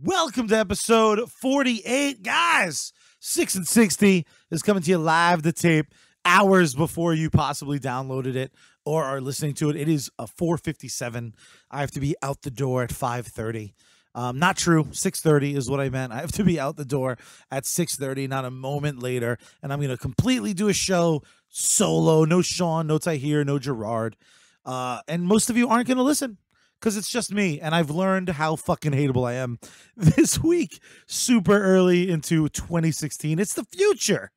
Welcome to episode 48, guys. 6 and 60 is coming to you live to tape hours before you possibly downloaded it or are listening to it. It is a 4:57. I have to be out the door at 5:30. Not true. 6:30 is what I meant. I have to be out the door at 6:30, not a moment later. And I'm going to completely do a show solo. No Sean, no Tahir, no Gerard. And most of you aren't going to listen, because it's just me, and I've learned how fucking hateable I am this week, super early into 2016. It's the future.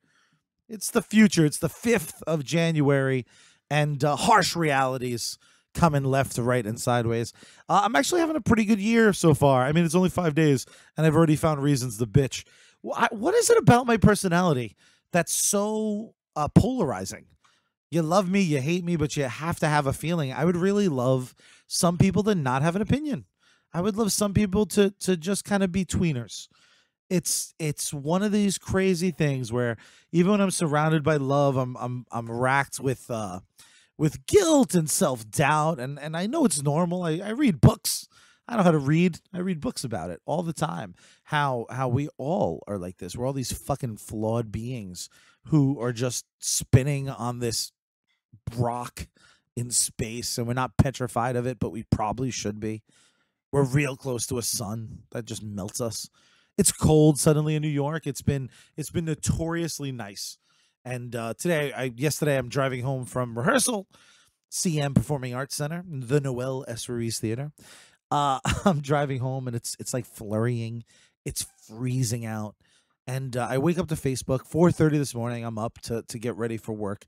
It's the future. It's the 5th of January, and harsh realities coming left, right, and sideways. I'm actually having a pretty good year so far. I mean, it's only 5 days, and I've already found reasons to bitch. What is it about my personality that's so polarizing? You love me, you hate me, but you have to have a feeling. I would really love some people to not have an opinion. I would love some people to just kind of be tweeners. It's one of these crazy things where even when I'm surrounded by love, I'm racked with guilt and self-doubt. And I know it's normal. I read books. I know how to read. I read books about it all the time. How we all are like this. We're all these fucking flawed beings who are just spinning on this rock in space, and we're not petrified of it, but we probably should be. We're real close to a sun that just melts us. It's cold suddenly in New York. It's been notoriously nice. And yesterday I'm driving home from rehearsal, CM Performing Arts Center, the Noel S. Ruiz Theater. I'm driving home, and it's like flurrying. It's freezing out. And I wake up to Facebook 4:30 this morning. I'm up to get ready for work.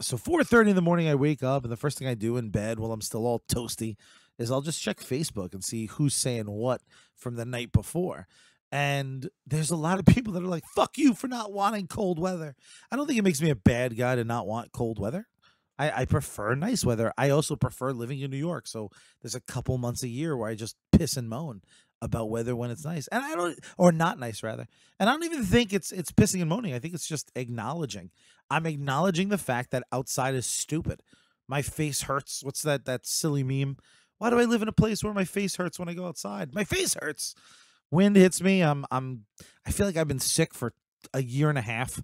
So 4:30 in the morning, I wake up, and the first thing I do in bed while I'm still all toasty is I'll just check Facebook and see who's saying what from the night before. And there's a lot of people that are like, fuck you for not wanting cold weather. I don't think it makes me a bad guy to not want cold weather. I prefer nice weather. I also prefer living in New York. So there's a couple months a year where I just piss and moan about weather when it's nice, and I don't, or not nice rather. And I don't even think it's pissing and moaning. I think it's just acknowledging. I'm acknowledging the fact that outside is stupid. My face hurts. What's that silly meme? Why do I live in a place where my face hurts when I go outside? My face hurts. Wind hits me. I feel like I've been sick for a year and a half,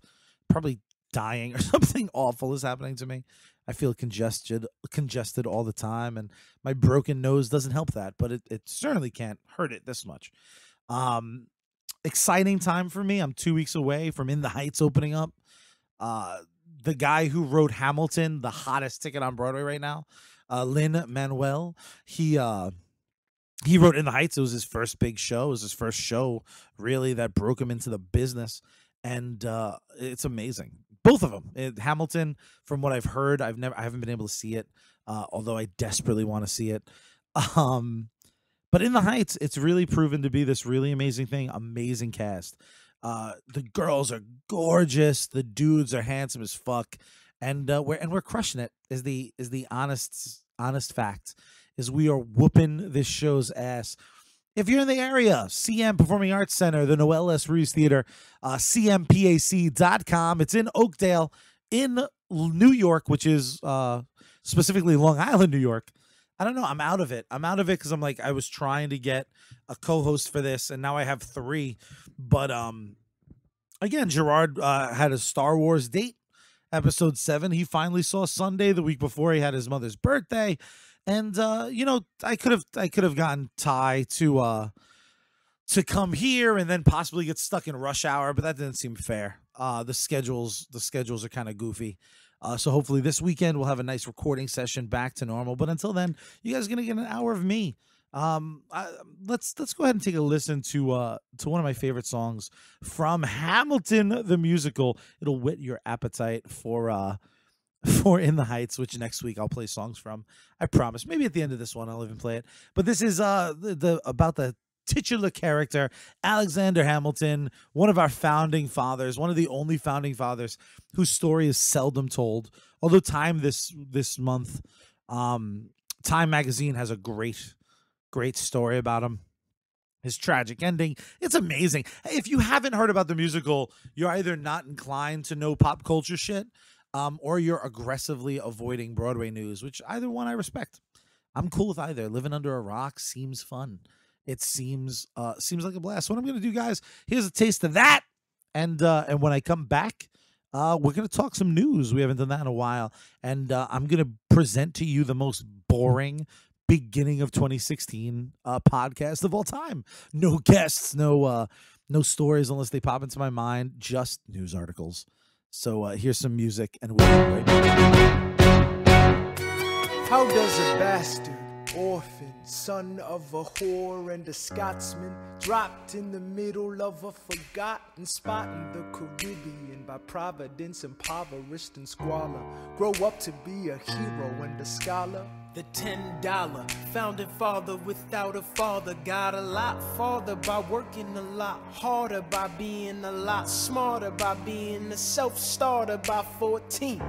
probably dying or something awful is happening to me. I feel congested all the time, and my broken nose doesn't help that, but it certainly can't hurt it this much. Exciting time for me. I'm 2 weeks away from In the Heights opening up. The guy who wrote Hamilton, the hottest ticket on Broadway right now, Lin-Manuel, he wrote In the Heights. It was his first big show. It was his first show, really, that broke him into the business, and it's amazing. Both of them. Hamilton, from what I've heard, I haven't been able to see it, although I desperately want to see it. But In the Heights, it's really proven to be this really amazing thing. Amazing cast. The girls are gorgeous. The dudes are handsome as fuck, and we're crushing it. Is the honest fact is we are whooping this show's ass. If you're in the area, CM Performing Arts Center, the Noel S. Ruiz Theater, cmpac.com. It's in Oakdale in New York, which is specifically Long Island, New York. I don't know. I'm out of it. I'm out of it because I'm like, I was trying to get a co-host for this, and now I have three. But again, Gerard had a Star Wars date, episode 7. He finally saw Sunday. The week before, he had his mother's birthday. And, you know, I could have gotten Ty to come here and then possibly get stuck in rush hour, but that didn't seem fair. The schedules are kind of goofy. So hopefully this weekend we'll have a nice recording session back to normal. But until then, you guys are going to get an hour of me. Let's go ahead and take a listen to one of my favorite songs from Hamilton, the musical. It'll whet your appetite for In the Heights, which next week I'll play songs from. I promise. Maybe at the end of this one I'll even play it. But this is about the titular character, Alexander Hamilton, one of our founding fathers, one of the only founding fathers whose story is seldom told. Although Time this month, Time magazine has a great story about him. His tragic ending. It's amazing. If you haven't heard about the musical, you're either not inclined to know pop culture shit, or you're aggressively avoiding Broadway news, which either one I respect. I'm cool with either. Living under a rock seems fun. It seems like a blast. So what I'm going to do, guys, here's a taste of that. And when I come back, we're going to talk some news. We haven't done that in a while. And I'm going to present to you the most boring beginning of 2016 podcast of all time. No guests, no stories unless they pop into my mind, just news articles. So here's some music, and we'll be right back. How does a bastard, orphan, son of a whore and a Scotsman, dropped in the middle of a forgotten spot in the Caribbean by Providence, impoverished and squalor, grow up to be a hero and a scholar? The $10 founding father without a father got a lot farther by working a lot harder, by being a lot smarter, by being a self-starter. By 14,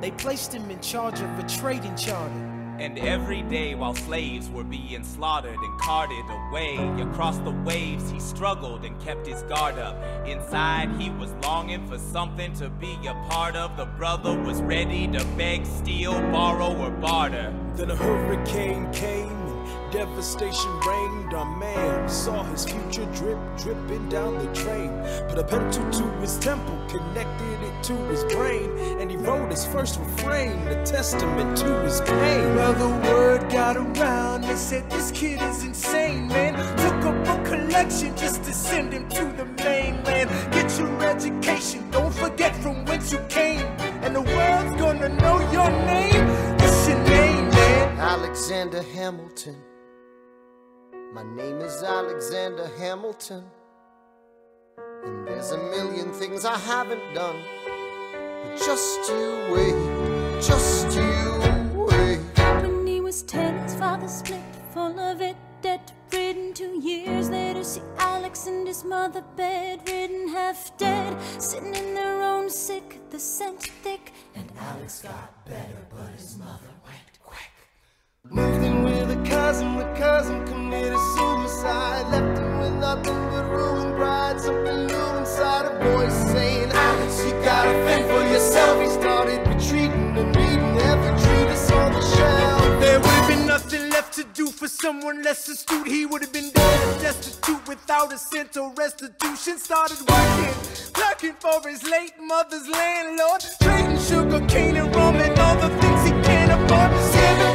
they placed him in charge of a trading charter. And every day while slaves were being slaughtered and carted away across the waves, he struggled and kept his guard up. Inside, he was longing for something to be a part of. The brother was ready to beg, steal, borrow, or barter. Then a hurricane came and devastation reigned on man. Saw his future dripping down the drain. Put a pencil to his temple, connected it to his brain, and he wrote his first refrain, a testament to his pain. Well, the word got around, they said this kid is insane, man. Took a book collection just to send him to the mainland. Get your education, don't forget from whence you came, and the world's gonna know your name. What's your name, man? Alexander Hamilton. My name is Alexander Hamilton. And there's a million things I haven't done, but just you wait, just you wait. When he was 10, his father split, full of it, debt-ridden. 2 years later, see Alex and his mother bedridden, half dead, sitting in their own sick, the scent thick. And Alex got better, but his mother went quick. Moved in with a cousin, committed suicide, left him with nothing but ruined pride. Something new inside a voice saying, Alex, you gotta fend for yourself. He started retreating and reading every treatise on the shelf. There would have been nothing left to do for someone less astute. He would have been dead and destitute without a cent or restitution. Started working, plucking for his late mother's landlord, trading sugar cane and rum and all the things he can't afford. Send him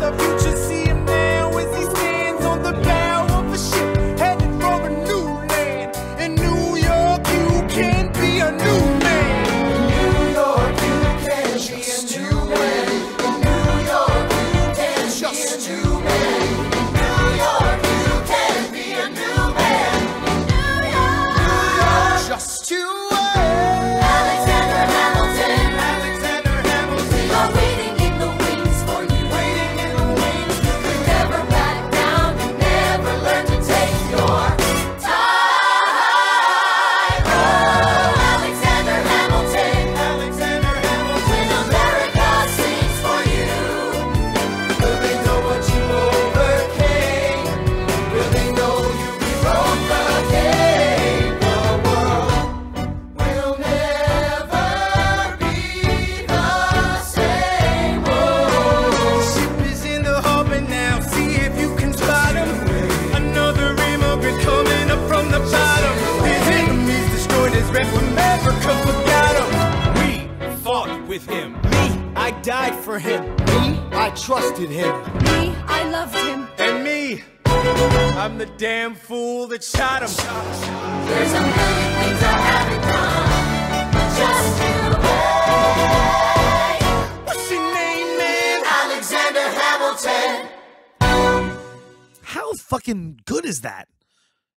the future, see him now as he stands on the bow of a ship, headed for a new land. In New York, you can be a new man. In New York, you can just be a new man. In New York, you can just be a new man. In New York, you can be a new man. In New York, just you. With him. Me, I died for him. Me, I trusted him. Me, I loved him. And me, I'm the damn fool that shot him. There's a million things I haven't done, but just you wait. What's your name, man? Alexander Hamilton. How fucking good is that?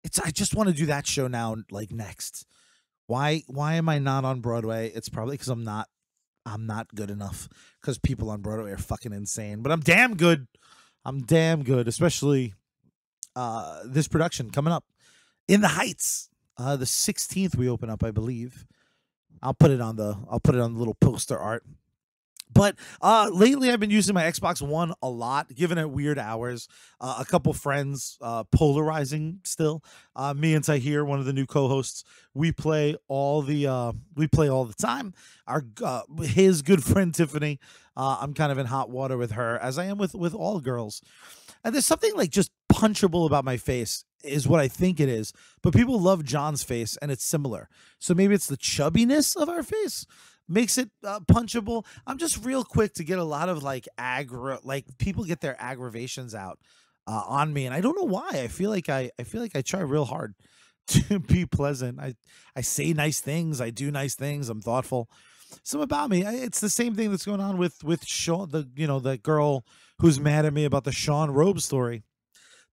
It's. I just want to do that show now, like next. Why am I not on Broadway? It's probably because I'm not good enough, because people on Broadway are fucking insane. But I'm damn good. I'm damn good, especially this production coming up. In the Heights, the 16th we open up, I believe. I'll put it on the little poster art. But lately, I've been using my Xbox One a lot, given it weird hours. A couple friends, polarizing still. Me and Tahir, one of the new co-hosts, we play all the time. Our his good friend Tiffany, I'm kind of in hot water with her, as I am with all girls. And there's something like just punchable about my face is what I think it is. But people love John's face, and it's similar. So maybe it's the chubbiness of our face makes it punchable. I'm just real quick to get a lot of like aggro, like people get their aggravations out on me, and I don't know why. I feel like I try real hard to be pleasant. I say nice things. I do nice things. I'm thoughtful. Some about me. It's the same thing that's going on with Sean, the girl who's mad at me about the Sean Robe story.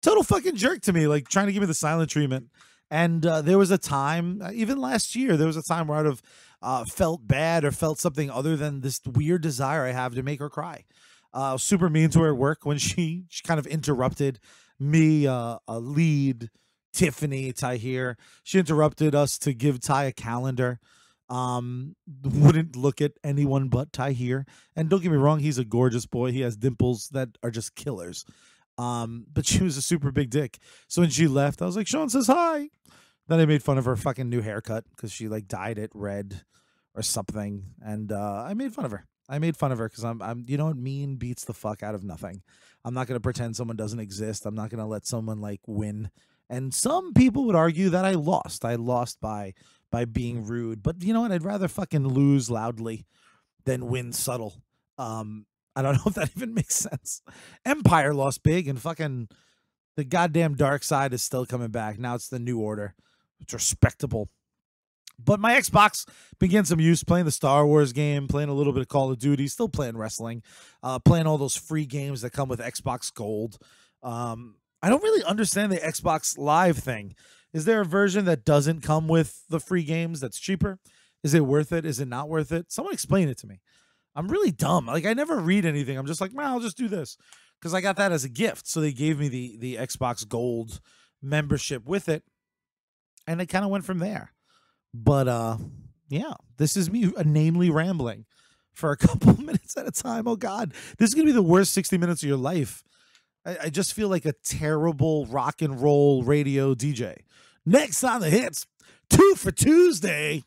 Total fucking jerk to me, like trying to give me the silent treatment. And there was a time, even last year, there was a time where I'd have felt bad or felt something other than this weird desire I have to make her cry. Super mean to her at work when she kind of interrupted me, a lead, Tiffany, Tahir. She interrupted us to give Ty a calendar. Wouldn't look at anyone but Tahir. And don't get me wrong, he's a gorgeous boy. He has dimples that are just killers. But she was a super big dick. So when she left, I was like, Sean says hi. Then I made fun of her fucking new haircut because she like dyed it red or something. And I made fun of her. I made fun of her because I'm you know what, mean beats the fuck out of nothing. I'm not gonna pretend someone doesn't exist. I'm not gonna let someone like win. And some people would argue that I lost. I lost by being rude. But you know what? I'd rather fucking lose loudly than win subtle. I don't know if that even makes sense. Empire lost big, and fucking the goddamn dark side is still coming back. Now it's the New Order. It's respectable. But my Xbox began some use, playing the Star Wars game, playing a little bit of Call of Duty, still playing wrestling, playing all those free games that come with Xbox Gold. I don't really understand the Xbox Live thing. Is there a version that doesn't come with the free games that's cheaper? Is it worth it? Is it not worth it? Someone explain it to me. I'm really dumb. Like, I never read anything. I'm just like, well, I'll just do this because I got that as a gift. So they gave me the Xbox Gold membership with it, and it kind of went from there. But yeah, this is me namely rambling for a couple minutes at a time. Oh God, this is going to be the worst 60 minutes of your life. I just feel like a terrible rock and roll radio DJ. Next on the hits, 2 for Tuesday.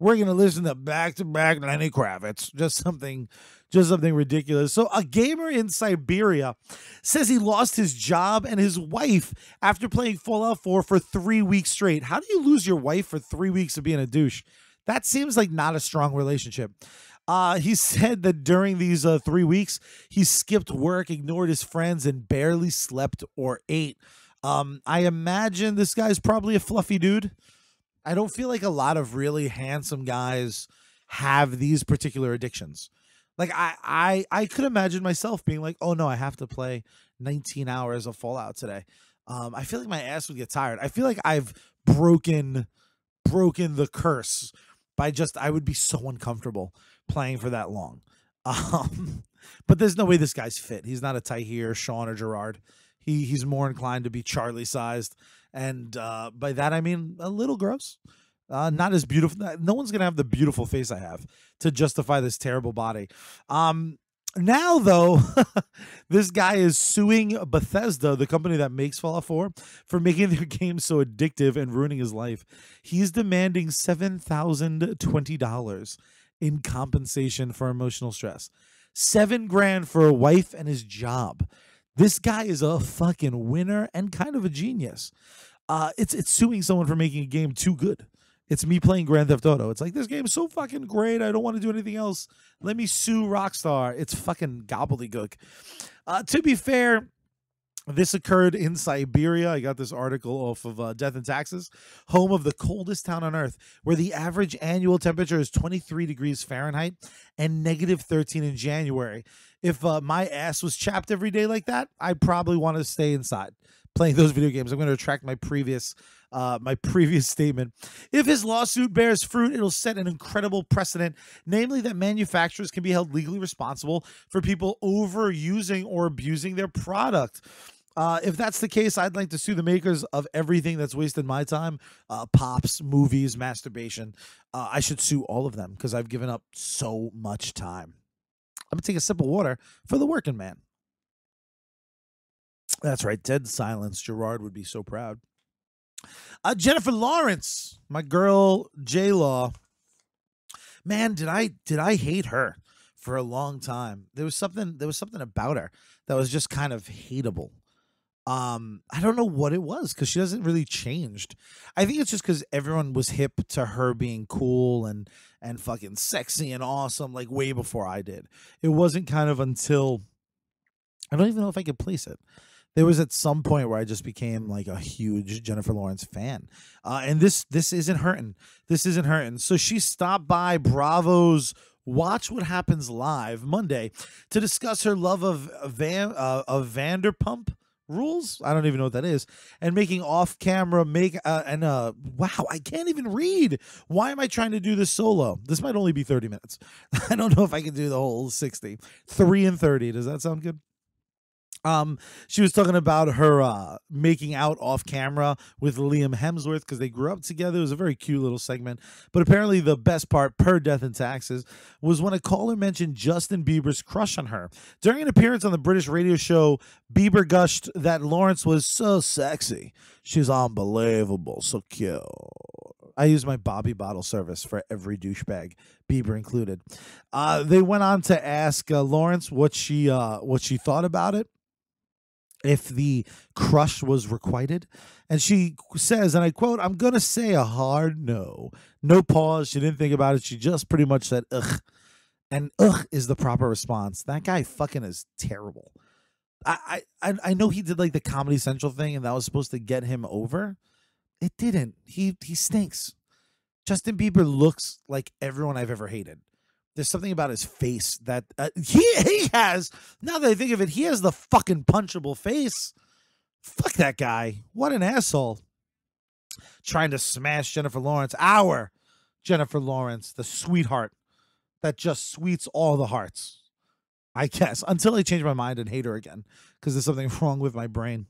We're going to listen to back Lenny Kravitz. Just something ridiculous. So a gamer in Siberia says he lost his job and his wife after playing Fallout 4 for 3 weeks straight. How do you lose your wife for 3 weeks of being a douche? That seems like not a strong relationship. He said that during these 3 weeks, he skipped work, ignored his friends, and barely slept or ate. I imagine this guy's probably a fluffy dude. I don't feel like a lot of really handsome guys have these particular addictions. Like I could imagine myself being like, oh no, I have to play 19 hours of Fallout today. I feel like my ass would get tired. I feel like I've broken the curse by just, I would be so uncomfortable playing for that long. But there's no way this guy's fit. He's not a Tahir, Sean, or Gerard. He's more inclined to be Charlie sized. And by that, I mean a little gross, not as beautiful. No one's going to have the beautiful face I have to justify this terrible body. Now, though, this guy is suing Bethesda, the company that makes Fallout 4, for making their game so addictive and ruining his life. He's demanding $7,020 in compensation for emotional stress. $7,000 for a wife and his job. This guy is a fucking winner and kind of a genius. It's suing someone for making a game too good. It's me playing Grand Theft Auto. It's like, this game's so fucking great, I don't want to do anything else. Let me sue Rockstar. It's fucking gobbledygook. To be fair, this occurred in Siberia. I got this article off of Death and Taxes, home of the coldest town on Earth, where the average annual temperature is 23 degrees Fahrenheit and negative 13 in January. If my ass was chapped every day like that, I'd probably want to stay inside playing those video games. I'm going to retract my previous statement. If his lawsuit bears fruit, it'll set an incredible precedent, namely that manufacturers can be held legally responsible for people overusing or abusing their product. If that's the case, I'd like to sue the makers of everything that's wasted my time, pops, movies, masturbation. I should sue all of them because I've given up so much time. I'm going to take a sip of water for the working man. That's right. Dead silence. Gerard would be so proud. Jennifer Lawrence, my girl, J-Law. Man, did I hate her for a long time? There was something about her that was just kind of hateable. I don't know what it was, because she hasn't really changed. I think it's just because everyone was hip to her being cool and fucking sexy and awesome, like way before I did. It wasn't kind of until, I don't even know if I could place it. There was at some point where I just became like a huge Jennifer Lawrence fan. And this isn't hurting. This isn't hurting. So she stopped by Bravo's Watch What Happens Live Monday to discuss her love of Vanderpump Rules. I don't even know what that is. And making off-camera wow, I can't even read. Why am I trying to do this solo? This might only be 30 minutes. I don't know if I can do the whole 60. 3 and 30. Does that sound good? She was talking about her making out off camera with Liam Hemsworth because they grew up together. It was a very cute little segment. But apparently the best part, per Death and Taxes, was when a caller mentioned Justin Bieber's crush on her. During an appearance on the British radio show, Bieber gushed that Lawrence was so sexy. She's unbelievable. So cute. I use my Bobby Bottle service for every douchebag, Bieber included. They went on to ask Lawrence what she thought about it, if the crush was requited. And she says, and I quote, "I'm going to say a hard no." No pause. She didn't think about it. She just pretty much said, ugh. And ugh is the proper response. That guy fucking is terrible. I know he did like the Comedy Central thing and that was supposed to get him over. It didn't. He stinks. Justin Bieber looks like everyone I've ever hated. There's something about his face that he has. Now that I think of it, he has the fucking punchable face. Fuck that guy. What an asshole. Trying to smash Jennifer Lawrence. Our Jennifer Lawrence, the sweetheart that just sweets all the hearts, I guess. Until I change my mind and hate her again, because there's something wrong with my brain.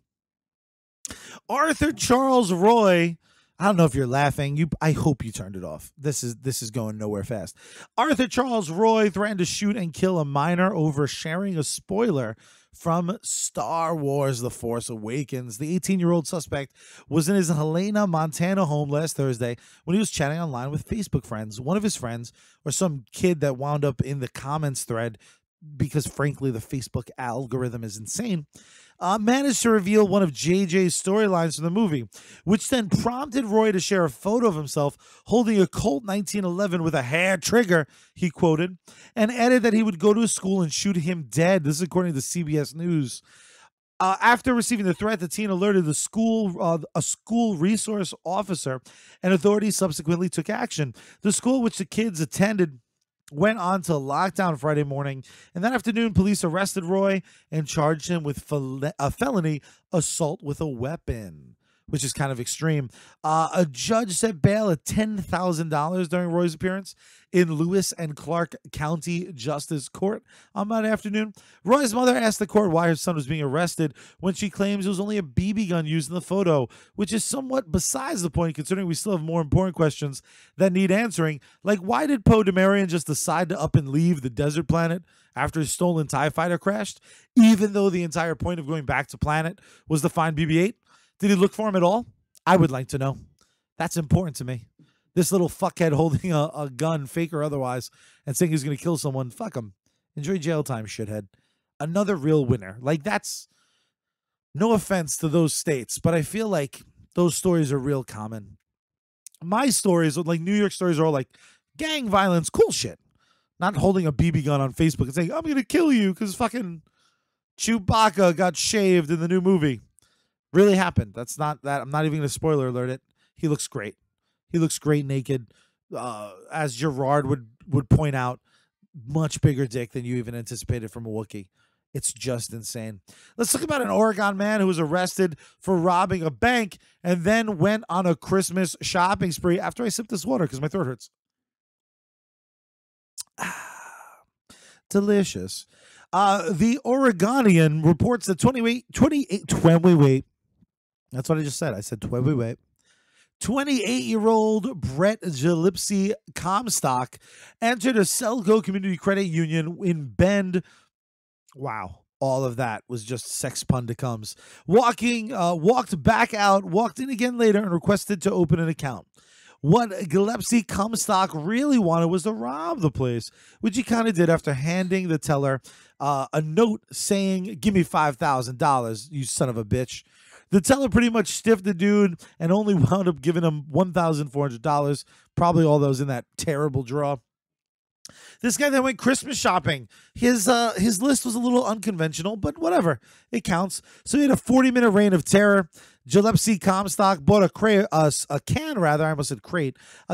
Arthur Charles Roy. I don't know if you're laughing. I hope you turned it off. This is going nowhere fast. Arthur Charles Roy threatened to shoot and kill a minor over sharing a spoiler from Star Wars: The Force Awakens. The 18-year-old suspect was in his Helena, Montana home last Thursday when he was chatting online with Facebook friends. One of his friends, or some kid that wound up in the comments thread, because frankly the Facebook algorithm is insane, managed to reveal one of JJ's storylines from the movie, which then prompted Roy to share a photo of himself holding a Colt 1911 with a hair trigger, he quoted, and added that he would go to his school and shoot him dead. This is according to CBS News. After receiving the threat, the teen alerted the school, a school resource officer, and authorities subsequently took action. The school which the kids attended went on to lockdown Friday morning, and that afternoon, police arrested Roy and charged him with a felony assault with a weapon, which is kind of extreme. A judge set bail at $10,000 during Roy's appearance in Lewis and Clark County Justice Court on Monday afternoon. Roy's mother asked the court why her son was being arrested when she claims it was only a BB gun used in the photo, which is somewhat besides the point, considering we still have more important questions that need answering, like why did Poe Dameron just decide to up and leave the desert planet after his stolen TIE fighter crashed, even though the entire point of going back to planet was to find BB-8? Did he look for him at all? I would like to know. That's important to me. This little fuckhead holding a gun, fake or otherwise, and saying he's going to kill someone. Fuck him. Enjoy jail time, shithead. Another real winner. Like, that's no offense to those states, but I feel like those stories are real common. My stories, like New York stories, are all like gang violence, cool shit. Not holding a BB gun on Facebook and saying, I'm going to kill you because fucking Chewbacca got shaved in the new movie. Really happened. That's not that. I'm not even going to spoiler alert it. He looks great. He looks great naked. As Gerard would point out, much bigger dick than you even anticipated from a Wookiee. It's just insane. Let's talk about an Oregon man who was arrested for robbing a bank and then went on a Christmas shopping spree after I sipped this water because my throat hurts. Ah, delicious. The Oregonian reports that 28. That's what I just said. I said 28. 28-year-old Brett Gillespie Comstock entered a Selgo Community Credit Union in Bend. Wow. All of that was just sex pun to comes. Walked back out, walked in again later, and requested to open an account. What Gillespie Comstock really wanted was to rob the place, which he kind of did after handing the teller a note saying, "Give me $5,000, you son of a bitch." The teller pretty much stiffed the dude and only wound up giving him $1,400, probably all those in that terrible draw. This guy that went Christmas shopping, his list was a little unconventional, but whatever, it counts. So he had a 40-minute reign of terror. Gillespie Comstock bought a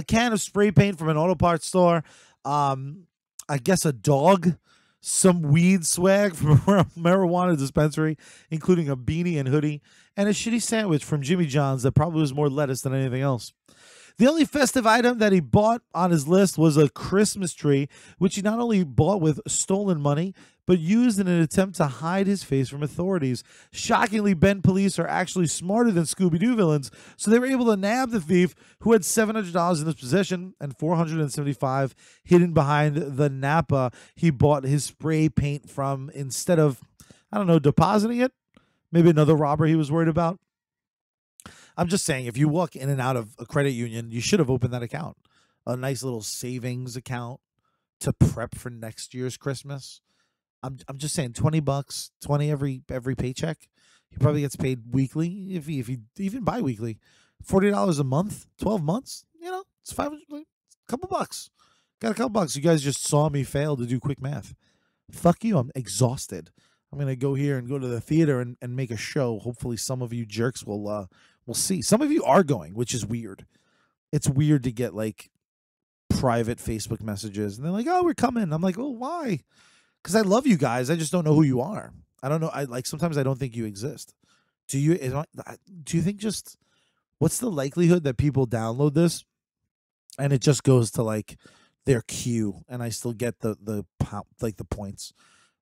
can of spray paint from an auto parts store. I guess a dog, some weed swag from a marijuana dispensary, including a beanie and hoodie, and a shitty sandwich from Jimmy John's that probably was more lettuce than anything else. The only festive item that he bought on his list was a Christmas tree, which he not only bought with stolen money, but used in an attempt to hide his face from authorities. Shockingly, Bend police are actually smarter than Scooby-Doo villains, so they were able to nab the thief, who had $700 in his possession and $475 hidden behind the Napa he bought his spray paint from, instead of, I don't know, depositing it? Maybe another robber he was worried about? I'm just saying, if you walk in and out of a credit union, you should have opened that account. A nice little savings account to prep for next year's Christmas. I'm just saying, $20, 20 every paycheck. He probably gets paid weekly, if he even bi-weekly. $40 a month, 12 months, you know, it's a couple bucks. Got a couple bucks. You guys just saw me fail to do quick math. Fuck you, I'm exhausted. I'm going to go here and go to the theater and make a show. Hopefully some of you jerks will see. Some of you are going, which is weird. It's weird to get like private Facebook messages and they're like, "Oh, we're coming." I'm like, "Oh, why?" Because I love you guys. I just don't know who you are. I don't know. I like, sometimes I don't think you exist. Do you think, just what's the likelihood that people download this and it just goes to like their queue and I still get the points?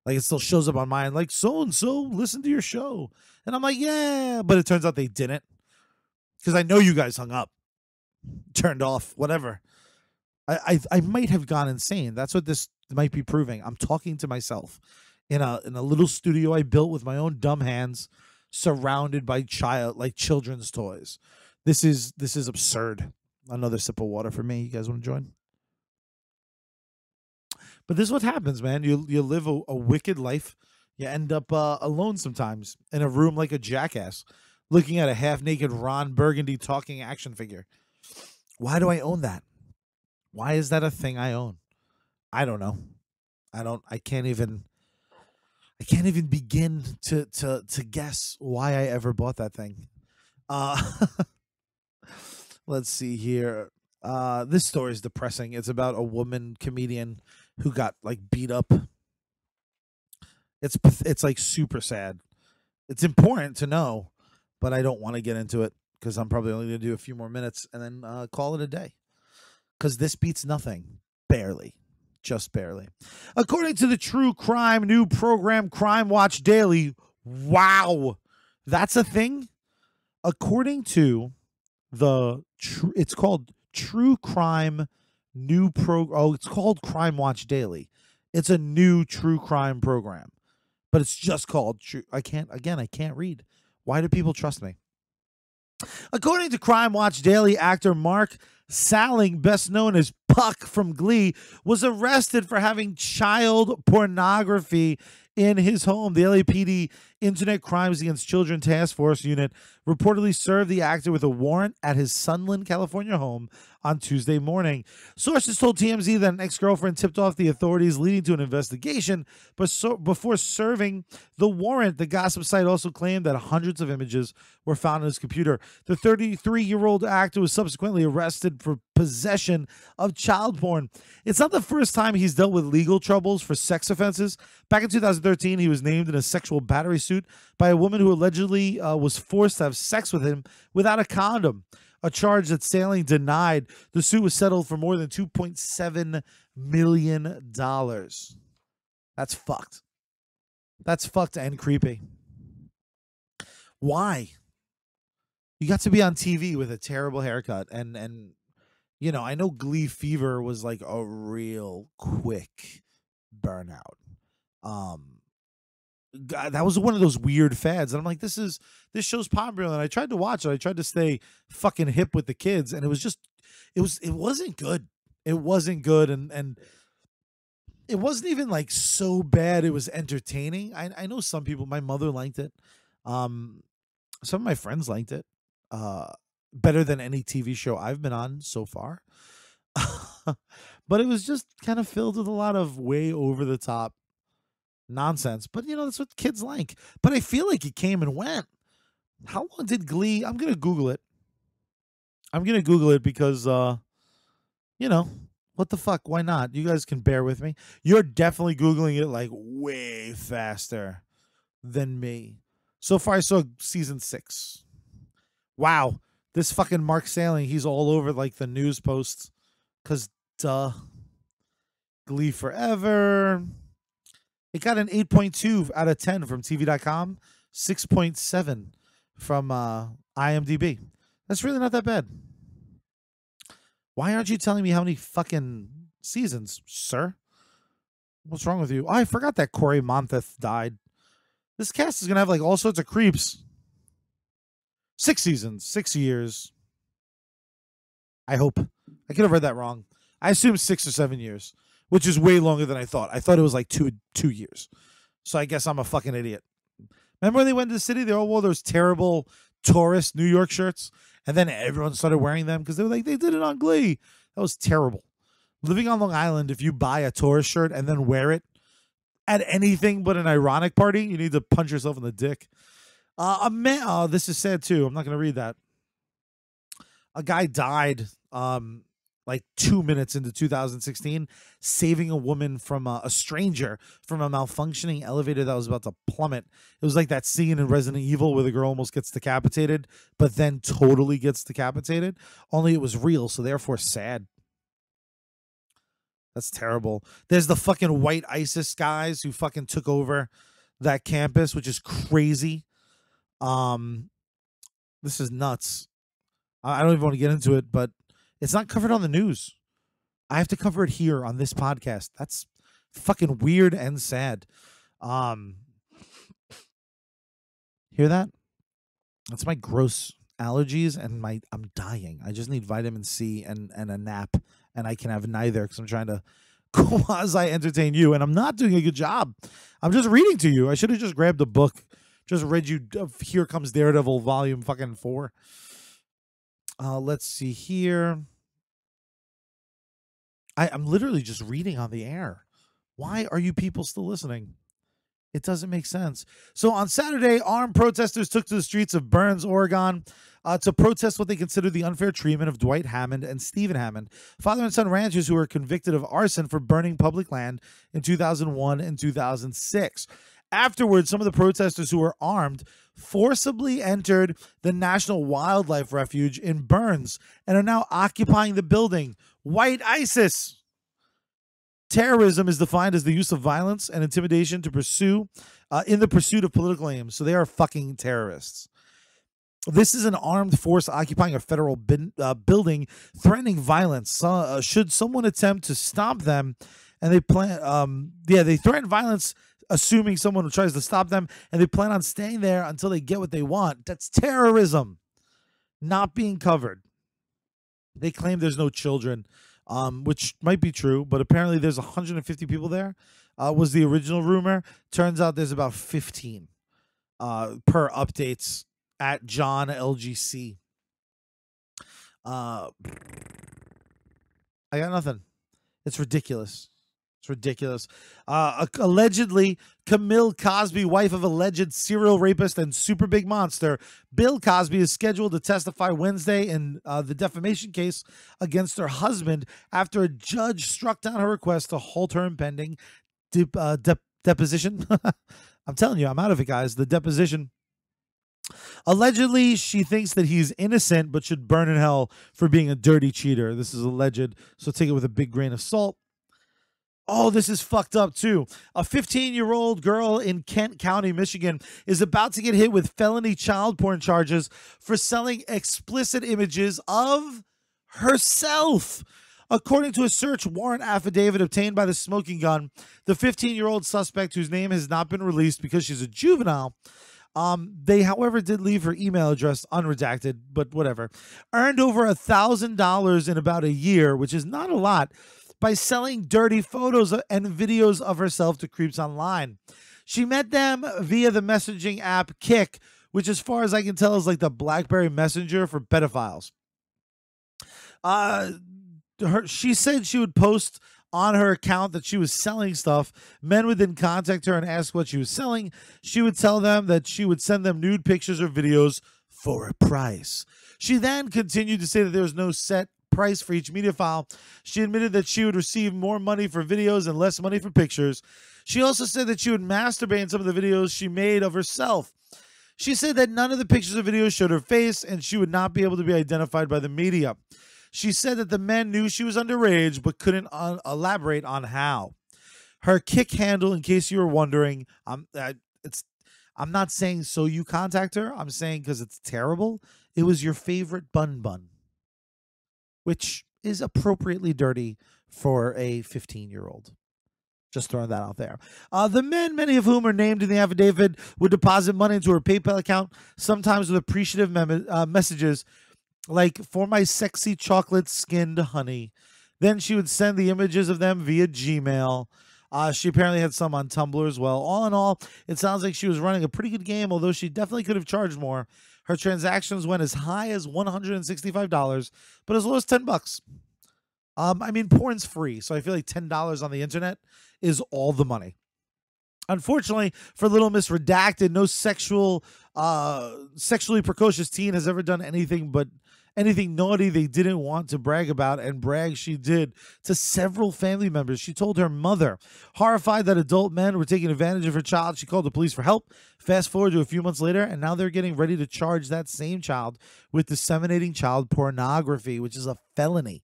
Like, it still shows up on mine, like, so-and-so listened to your show. And I'm like, yeah, but it turns out they didn't. Because I know you guys hung up, turned off, whatever. I might have gone insane. That's what this might be proving. I'm talking to myself in a little studio I built with my own dumb hands, surrounded by children's toys. This is absurd. Another sip of water for me. You guys want to join? But this is what happens, man. You live a wicked life. You end up alone sometimes in a room like a jackass, looking at a half-naked Ron Burgundy talking action figure. Why do I own that? Why is that a thing I own? I don't know. I can't even begin to guess why I ever bought that thing. Let's see here. This story is depressing. It's about a woman comedian who got like beat up. It's like super sad. It's important to know, but I don't want to get into it because I'm probably only going to do a few more minutes and then call it a day. Because this beats nothing. Barely. Just barely. According to the True Crime new program, Crime Watch Daily. Wow. That's a thing? According to it's called True Crime New Program. Oh, it's called Crime Watch Daily. It's a new true crime program, but it's just called True. I can't read. Why do people trust me? According to Crime Watch Daily, actor Mark Salling, best known as Puck from Glee, was arrested for having child pornography in his home. The LAPD Internet Crimes Against Children Task Force Unit reportedly served the actor with a warrant at his Sunland, California home on Tuesday morning. Sources told TMZ that an ex-girlfriend tipped off the authorities, leading to an investigation. But before serving the warrant, the gossip site also claimed that hundreds of images were found on his computer. The 33-year-old actor was subsequently arrested for possession of child porn. It's not the first time he's dealt with legal troubles for sex offenses. Back in 2013, he was named in a sexual battery suit by a woman who allegedly was forced to have sex with him without a condom, a charge that Salling denied. The suit was settled for more than $2.7 million. That's fucked. That's fucked and creepy. Why? You got to be on TV with a terrible haircut. And you know, I know Glee fever was like a real quick burnout. God, that was one of those weird fads. And I'm like, this show's popular. And I tried to watch it. I tried to stay fucking hip with the kids. And it was just, it wasn't good. It wasn't good. And it wasn't even like so bad. It was entertaining. I know some people, my mother liked it. Some of my friends liked it, better than any TV show I've been on so far. But it was just kind of filled with a lot of way over the top nonsense. But, you know, that's what kids like. But I feel like it came and went. How long did Glee? I'm going to Google it. I'm going to Google it because, you know, what the fuck? Why not? You guys can bear with me. You're definitely Googling it like way faster than me. So far, I saw season 6. Wow. This fucking Mark Salling, he's all over like the news posts. Because, duh. Glee Forever. It got an 8.2 out of 10 from TV.com. 6.7 from IMDb. That's really not that bad. Why aren't you telling me how many fucking seasons, sir? What's wrong with you? Oh, I forgot that Corey Monteith died. This cast is going to have like all sorts of creeps. 6 seasons, 6 years. I hope. I could have read that wrong. I assume 6 or 7 years, which is way longer than I thought. I thought it was like two years. So I guess I'm a fucking idiot. Remember when they went to the city? They all wore those terrible tourist New York shirts. And then everyone started wearing them because they were like, they did it on Glee. That was terrible. Living on Long Island, if you buy a tourist shirt and then wear it at anything but an ironic party, you need to punch yourself in the dick. Oh, this is sad too. I'm not going to read that. A guy died like 2 minutes into 2016, saving a woman from a stranger from a malfunctioning elevator that was about to plummet. It was like that scene in Resident Evil where the girl almost gets decapitated, but then totally gets decapitated. Only it was real, so therefore sad. That's terrible. There's the fucking white ISIS guys who fucking took over that campus, which is crazy. This is nuts. I don't even want to get into it, but it's not covered on the news. I have to cover it here on this podcast. That's fucking weird and sad. Hear that? That's my gross allergies and I'm dying. I just need vitamin C and a nap. And I can have neither because I'm trying to quasi-entertain you. And I'm not doing a good job. I'm just reading to you. I should have just grabbed a book. Just read you Here Comes Daredevil Volume fucking 4. Let's see here. I'm literally just reading on the air. Why are you people still listening? It doesn't make sense. So on Saturday, armed protesters took to the streets of Burns, Oregon, to protest what they consider the unfair treatment of Dwight Hammond and Stephen Hammond, father and son ranchers who were convicted of arson for burning public land in 2001 and 2006. Afterwards, some of the protesters who were armed forcibly entered the National Wildlife Refuge in Burns and are now occupying the building. White ISIS. Terrorism is defined as the use of violence and intimidation to in the pursuit of political aims. So they are fucking terrorists. This is an armed force occupying a federal building, threatening violence. Should someone attempt to stop them, and they plan, they threaten violence, assuming someone tries to stop them, and they plan on staying there until they get what they want. That's terrorism, not being covered. They claim there's no children. Which might be true, but apparently there's 150 people there, was the original rumor. Turns out there's about 15 per updates at John LGC. I got nothing. It's ridiculous. It's ridiculous. Allegedly, Camille Cosby, wife of alleged serial rapist and super big monster Bill Cosby, is scheduled to testify Wednesday in the defamation case against her husband after a judge struck down her request to halt her impending deposition. I'm telling you, I'm out of it, guys. The deposition. Allegedly, she thinks that he's innocent but should burn in hell for being a dirty cheater. This is alleged, so take it with a big grain of salt. Oh, this is fucked up too. A 15-year-old girl in Kent County, Michigan is about to get hit with felony child porn charges for selling explicit images of herself. According to a search warrant affidavit obtained by the Smoking Gun, the 15-year-old suspect, whose name has not been released because she's a juvenile, they, however, did leave her email address unredacted, but whatever, earned over $1,000 in about a year, which is not a lot, by selling dirty photos and videos of herself to creeps online. She met them via the messaging app Kick, which as far as I can tell is like the BlackBerry Messenger for pedophiles. She said she would post on her account that she was selling stuff. Men would then contact her and ask what she was selling. She would tell them that she would send them nude pictures or videos for a price. She then continued to say that there was no set price for each media file. She admitted that she would receive more money for videos and less money for pictures. She also said that she would masturbate in some of the videos she made of herself. She said that none of the pictures or videos showed her face and she would not be able to be identified by the media. She said that the men knew she was underage but couldn't elaborate on how. Her Kick handle, in case you were wondering, I'm not saying so you contact her. I'm saying because it's terrible. It was your favorite bun, which is appropriately dirty for a 15-year-old. Just throwing that out there. The men, many of whom are named in the affidavit, would deposit money into her PayPal account, sometimes with appreciative messages like, "For my sexy chocolate-skinned honey." Then she would send the images of them via Gmail. She apparently had some on Tumblr as well. All in all, it sounds like she was running a pretty good game, although she definitely could have charged more. Her transactions went as high as $165, but as low as $10. I mean, porn's free, so I feel like $10 on the internet is all the money. Unfortunately, for Little Miss Redacted, no sexually precocious teen has ever done anything but anything naughty they didn't want to brag about, and brag she did to several family members. She told her mother. Horrified that adult men were taking advantage of her child, she called the police for help. Fast forward to a few months later, and now they're getting ready to charge that same child with disseminating child pornography, which is a felony.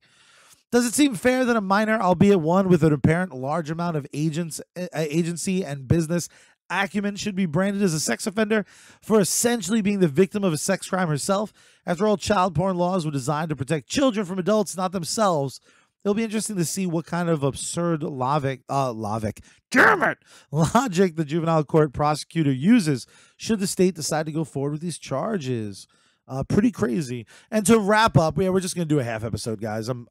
Does it seem fair that a minor, albeit one with an apparent large amount of agency and business acumen, should be branded as a sex offender for essentially being the victim of a sex crime herself? After all, child porn laws were designed to protect children from adults, not themselves. It'll be interesting to see what kind of absurd logic the juvenile court prosecutor uses should the state decide to go forward with these charges. Pretty crazy. And to wrap up, yeah, we're just gonna do a half episode, guys. I'm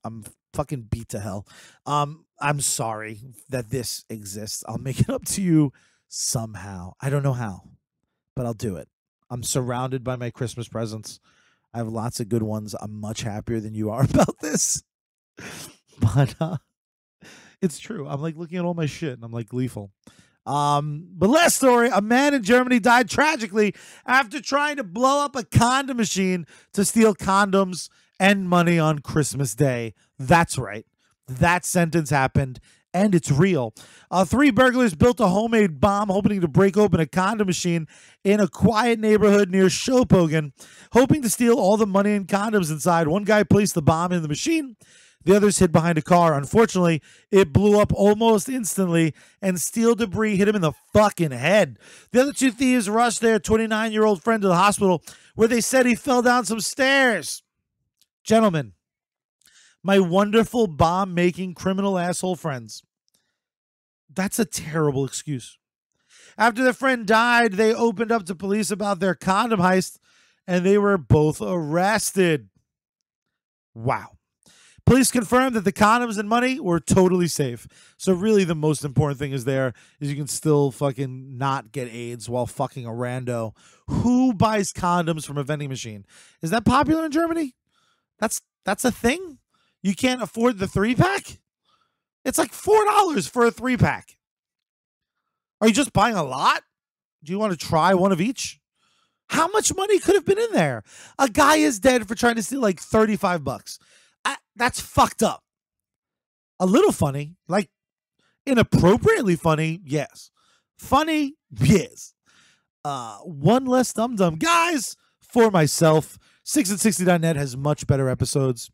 fucking beat to hell. I'm sorry that this exists. I'll make it up to you somehow. I don't know how, but I'll do it. I'm surrounded by my Christmas presents. I have lots of good ones. I'm much happier than you are about this, but it's true. I'm like looking at all my shit and I'm like gleeful. But last story, a man in Germany died tragically after trying to blow up a condom machine to steal condoms and money on Christmas Day. That's right. That sentence happened, and it's real. Three burglars built a homemade bomb, hoping to break open a condom machine in a quiet neighborhood near Schopenhagen, hoping to steal all the money and condoms inside. One guy placed the bomb in the machine. The others hid behind a car. Unfortunately, it blew up almost instantly, and steel debris hit him in the fucking head. The other two thieves rushed their 29-year-old friend to the hospital, where they said he fell down some stairs. Gentlemen, my wonderful bomb-making criminal asshole friends, that's a terrible excuse. After their friend died, they opened up to police about their condom heist, and they were both arrested. Wow. Police confirmed that the condoms and money were totally safe. So really the most important thing is there is you can still fucking not get AIDS while fucking a rando. Who buys condoms from a vending machine? Is that popular in Germany? That's a thing? You can't afford the 3-pack? It's like $4 for a 3-pack. Are you just buying a lot? Do you want to try one of each? How much money could have been in there? A guy is dead for trying to steal like $35. That's fucked up. A little funny, like inappropriately funny, yes. Funny, yes. One less dum-dum. Guys, for myself, 6and60.net has much better episodes.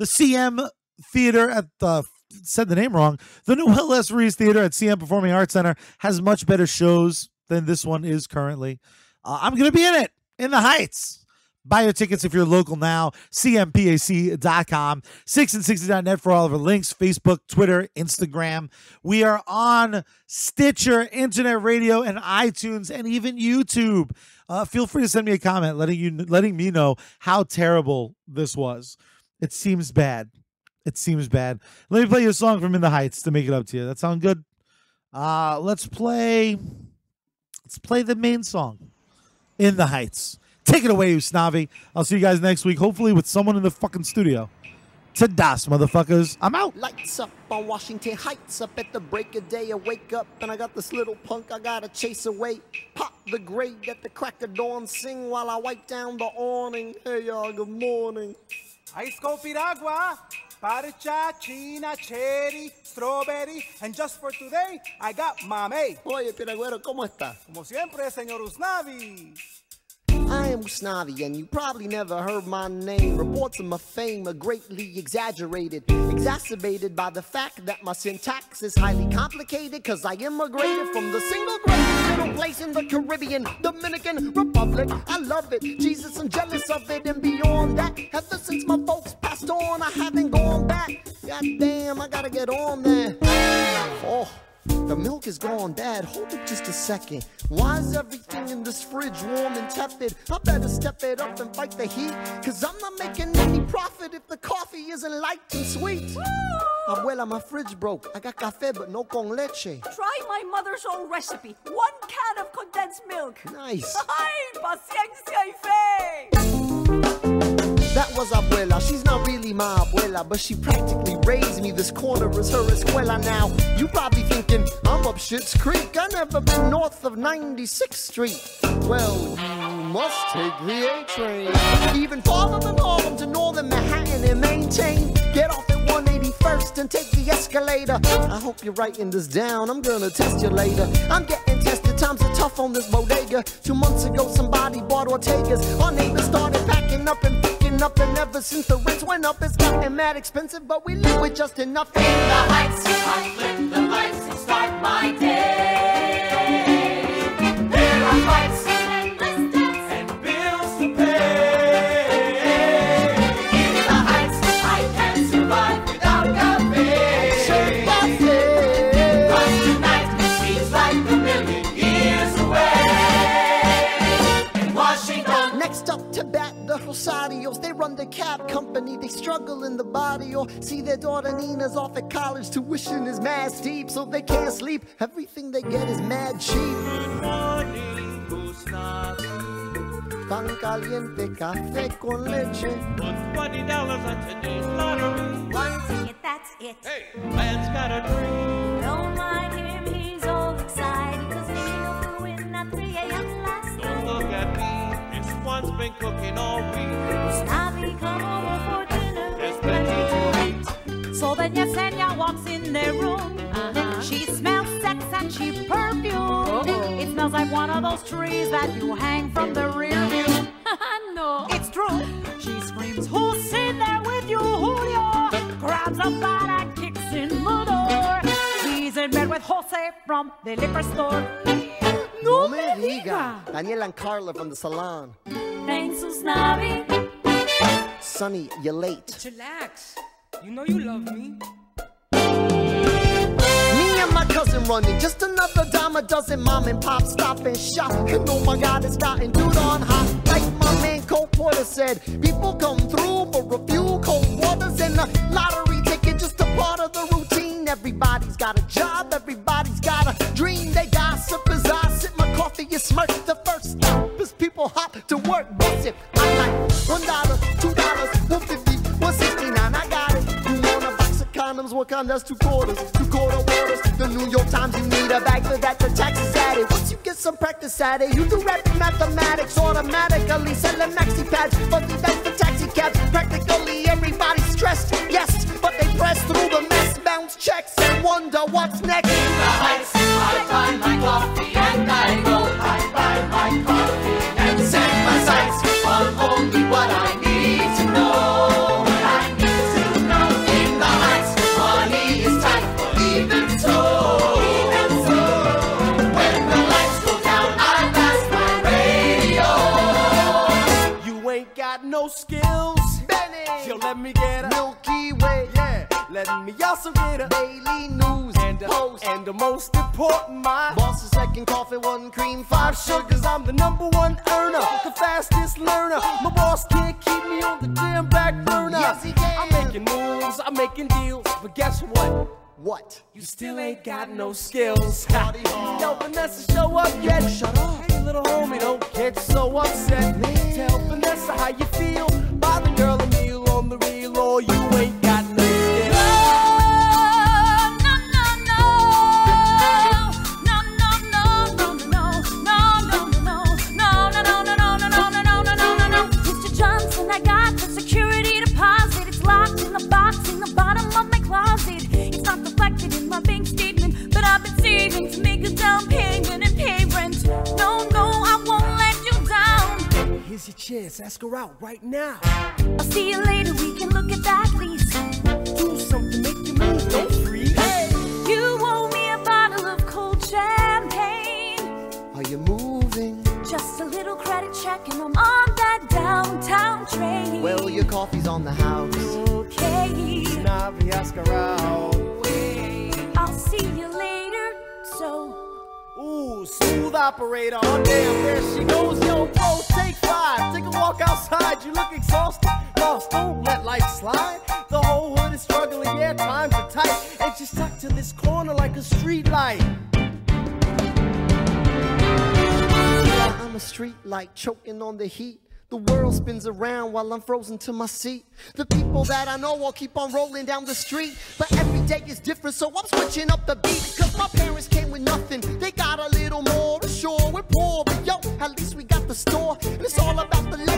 The CM Theater at the said the name wrong. The Noel S. Ruiz Theater at CM Performing Arts Center has much better shows than this one is currently. I'm going to be in it, In the Heights. Buy your tickets if you're local now, cmpac.com, 6and60.net for all of our links, Facebook, Twitter, Instagram. We are on Stitcher, Internet Radio, and iTunes, and even YouTube. Feel free to send me a comment letting me know how terrible this was. It seems bad. It seems bad. Let me play you a song from In the Heights to make it up to you. That sound good? Let's play the main song, In the Heights. Take it away, Usnavi. I'll see you guys next week, hopefully with someone in the fucking studio. Tadas, motherfuckers. I'm out. Lights up on Washington Heights. Up at the break of day, I wake up and I got this little punk I gotta chase away. Pop the grade at the crack of dawn. Sing while I wipe down the awning. Hey, y'all, good morning. Ice cold piragua, paracha, china, cherry, strawberry, and just for today, I got mame. Oye, piragüero, ¿cómo está? Como siempre, señor Usnavi. I am Usnavi, and you probably never heard my name. Reports of my fame are greatly exaggerated, exacerbated by the fact that my syntax is highly complicated, cause I immigrated from the single greatest little place in the Caribbean, Dominican Republic. I love it, Jesus, I'm jealous of it, and beyond that, ever since my folks passed on, I haven't gone back. God damn, I gotta get on there. Oh. The milk is gone, Dad. Hold it just a second. Why is everything in this fridge warm and tepid? I better step it up and fight the heat, cause I'm not making any profit if the coffee isn't light and sweet. Woo! Abuela, my fridge broke. I got cafe, but no con leche. Try my mother's old recipe. 1 can of condensed milk. Nice. Ay, paciencia y fe. That was Abuela, she's not really my Abuela, but she practically raised me, this corner is her escuela now. You probably thinking, I'm up Schitt's Creek, I never been north of 96th Street. Well, you must take the A train, even farther than Harlem to northern Manhattan and maintain. Get off at 181st and take the escalator. I hope you're writing this down, I'm gonna test you later. I'm getting tested, times are tough on this bodega. 2 months ago somebody bought Ortega's, our neighbors started packing up and up, and ever since the rents went up, it's gotten mad expensive, but we live with just enough. In the Heights, I live the lights and start my day. Here are fights and distance and bills to pay. In the Heights, I can survive without cafe. Cause tonight seems like a million years away. In Washington, next up to bat. The Rosarios, they run the cab company, they struggle in the barrio. See their daughter Nina's off at college, tuition is mass deep, so they can't sleep. Everything they get is mad cheap. Good morning, Usnavi. Pan caliente, café con leche. Put $20 on today's lottery. 1 ticket, that's it. Hey, man's got a dream. Don't mind him, he's all excited, cause he'll win at 3 AM last night. Look at me. One's been cooking all week. Usnavi, come over for dinner. There's plenty to eat. So then Yesenia walks in their room. She smells sex and she perfume. It smells like one of those trees that you hang from the rear view. No, it's true. She screams, who's in there with you, Julio? Grabs a bat and kicks in the door. She's in bed with Jose from the liquor store. No me diga. Daniel and Carla from the salon. Thanks, Usnavi. Sonny, you're late. Chillax. You know you love me. Me and my cousin running. Just another dime a dozen. Mom and pop stop and shop. And oh my God, it's gotten dude on hot. Like my man Cole Porter said, people come through for a few cold waters and a lottery ticket. Just a part of the routine. Everybody's got a job. Everybody's got a dream. They gossip as I sit. You smirk the first stop is people hop to work. That's it. I like $1, $2, $1.50, $1.69. I got it. You want a box of condoms? What kind? That's 2 quarters. 2 quarter waters. The New York Times. You need a bag for that. The taxes at it. Once you get some practice at it, you do rapid mathematics automatically. Selling maxi pads, but the best for taxi cabs. Practically everybody's stressed. Yes, but they press through the mess, bounce checks, and wonder what's next. In the Heights, I find my coffee and I go. What I need to know. In the Heights, money is got no skills. Benny. Yo, let me get a Milky Way. Yeah. Let me also get a Daily News and a Post. And the most important, my boss is second coffee, one cream, five sugars. I'm the #1 earner, the fastest learner. My boss can't keep me on the damn back burner. Yes, he can. I'm making moves, I'm making deals, but guess what? What? You still ain't got no skills. Yo, Vanessa, show up yet? Yo, shut up. Hey, little homie, don't get so upset. Man. Tell Vanessa how you feel. Buy the girl a meal on the reel, or you ain't got no skills. No. Mr. Johnson, I got the security deposit. It's locked in the box in the bottom of my closet. Not reflected in my bank statement, but I've been saving to make a down payment and pay rent. No, I won't let you down. Here's your chance, ask her out right now. I'll see you later, we can look at that lease. Do something, make your move, don't freeze. Hey. You owe me a bottle of cold champagne. Are you moving? Just a little credit check and I'm on that downtown train. Well, your coffee's on the house. Okay. Usnavi, ask her out. See you later, so. Ooh, smooth operator. Oh, damn, there she goes. Yo, bro, take five. Take a walk outside. You look exhausted, lost. Don't let life slide. The whole hood is struggling. Yeah, times are tight. And she's stuck to this corner like a street light. Yeah, I'm a street light choking on the heat. The world spins around while I'm frozen to my seat. The people that I know all keep on rolling down the street. But every day is different, so I'm switching up the beat. Cause my parents came with nothing, they got a little more. Sure, we're poor, but yo, at least we got the store. And it's all about the